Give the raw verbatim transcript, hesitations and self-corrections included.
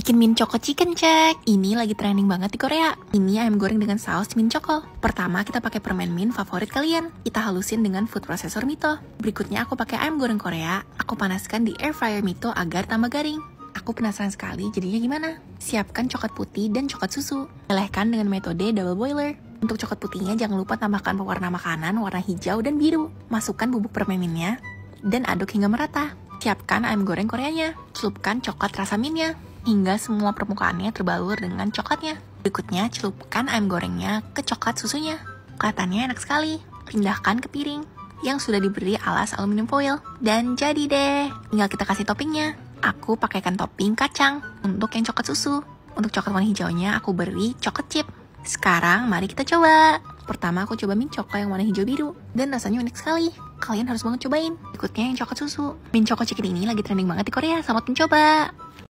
Bikin Mint Choco Chicken, cek! Ini lagi trending banget di Korea. Ini ayam goreng dengan saus Mint Choco. Pertama, kita pakai permen mint favorit kalian. Kita halusin dengan food processor Mito. Berikutnya, aku pakai ayam goreng Korea. Aku panaskan di air fryer Mito agar tambah garing. Aku penasaran sekali jadinya gimana. Siapkan coklat putih dan coklat susu. Lelehkan dengan metode double boiler. Untuk coklat putihnya, jangan lupa tambahkan pewarna makanan warna hijau dan biru. Masukkan bubuk permen mintnya dan aduk hingga merata. Siapkan ayam goreng Koreanya. Celupkan coklat rasa mintnya hingga semua permukaannya terbalur dengan coklatnya. Berikutnya, celupkan ayam gorengnya ke coklat susunya. Kelihatannya enak sekali. Pindahkan ke piring yang sudah diberi alas aluminium foil. Dan jadi deh, tinggal kita kasih toppingnya. Aku pakaikan topping kacang untuk yang coklat susu. Untuk coklat warna hijaunya, aku beri coklat chip. Sekarang, mari kita coba. Pertama, aku coba Mint Choco yang warna hijau biru. Dan rasanya unik sekali. Kalian harus banget cobain. Berikutnya yang coklat susu. Mint Choco Chicken ini lagi trending banget di Korea. Selamat mencoba.